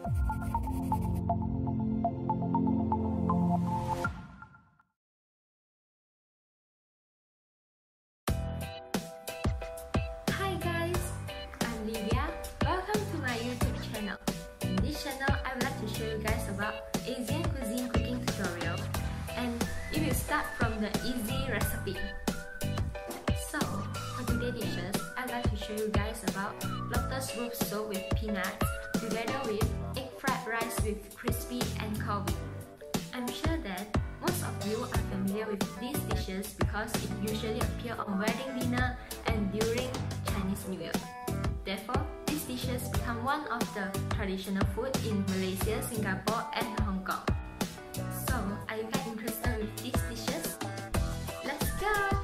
Hi guys, I'm Livia. Welcome to my YouTube channel. In this channel, I would like to show you guys about Asian cuisine cooking tutorial, and it will start from the easy recipe. So for today's dishes, I'd like to show you guys about lotus root soup with peanuts, together with egg fried rice with crispy and anchovy. I'm sure that most of you are familiar with these dishes because it usually appears on wedding dinner and during Chinese New Year. Therefore, these dishes become one of the traditional food in Malaysia, Singapore and Hong Kong. So, are you guys interested with these dishes? Let's go!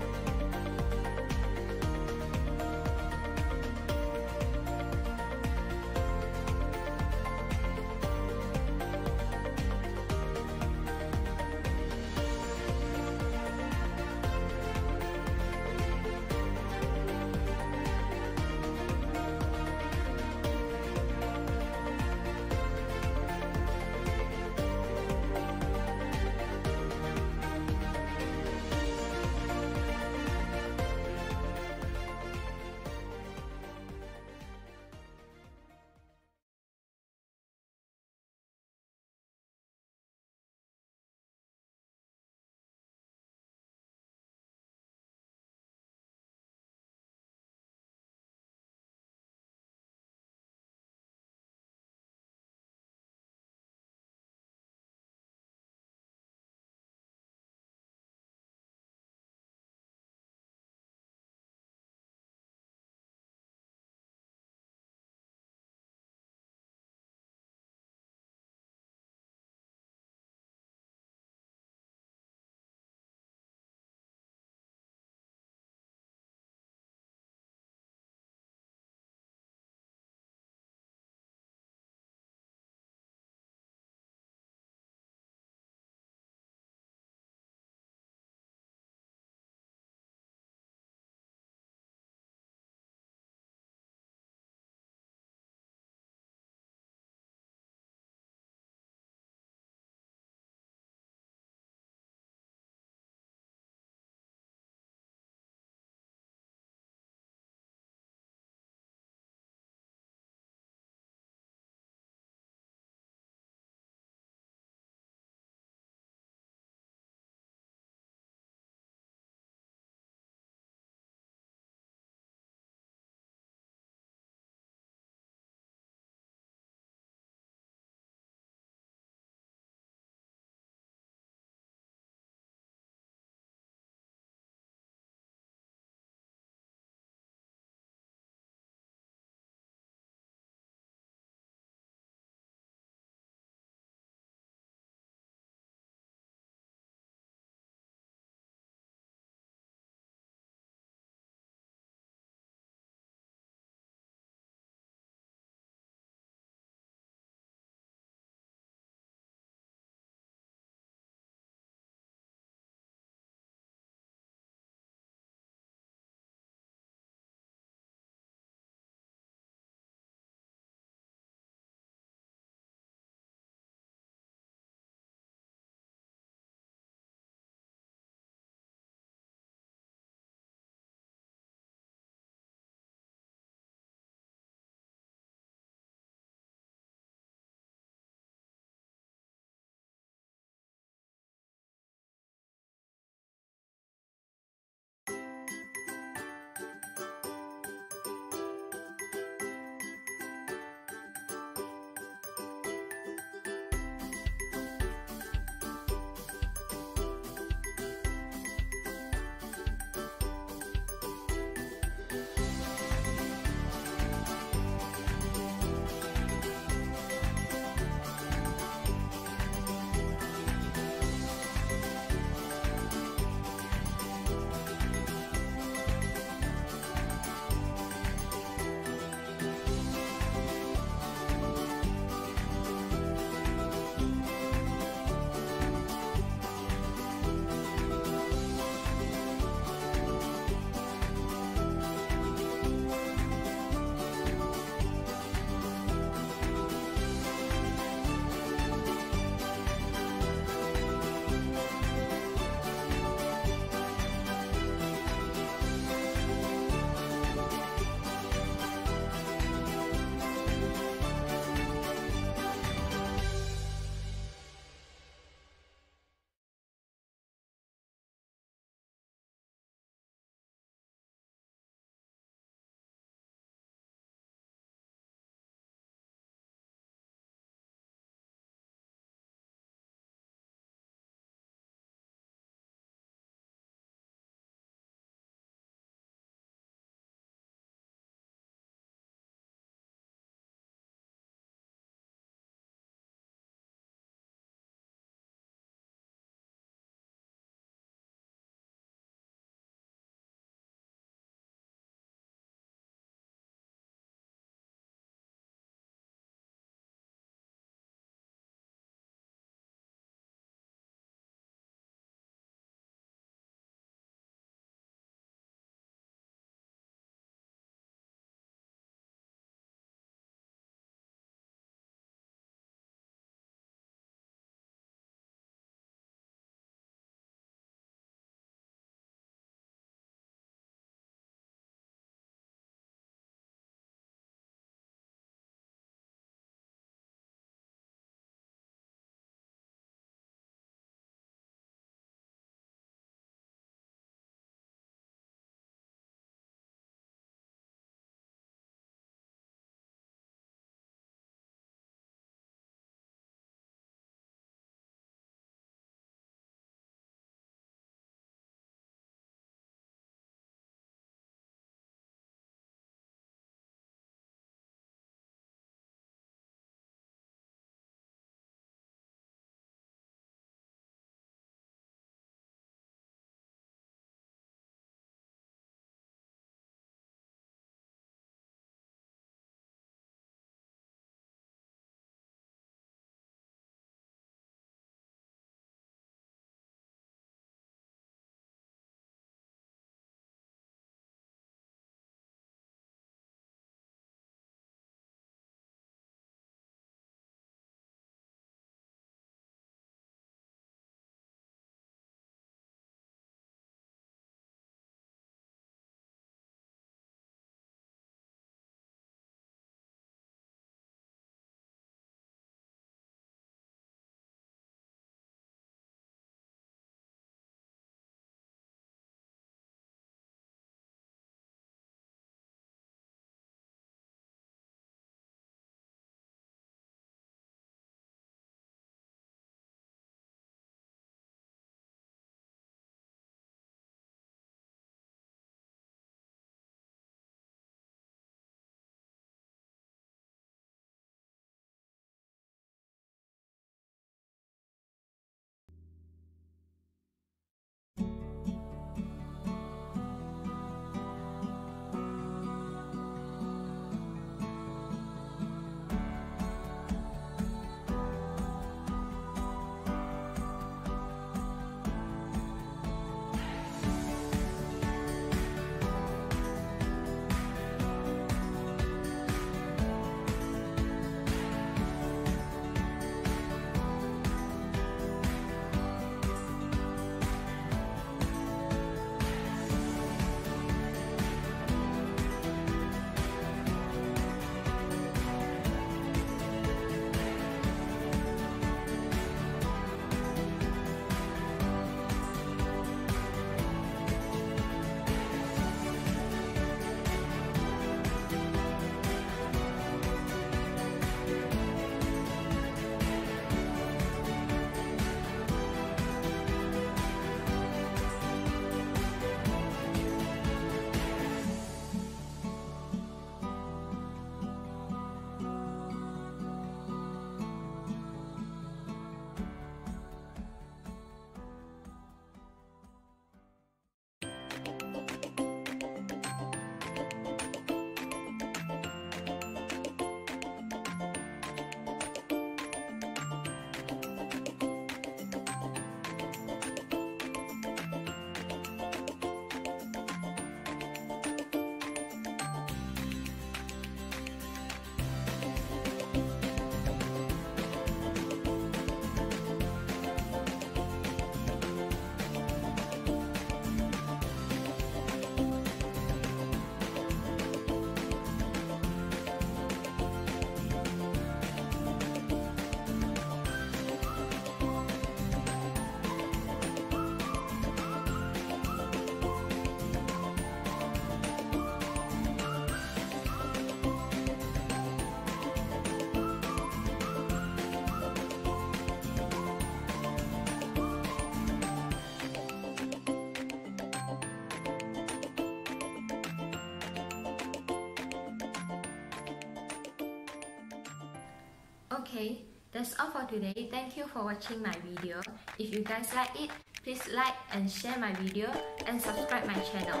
Okay, that's all for today. Thank you for watching my video. If you guys like it, please like and share my video and subscribe my channel.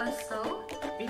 Also,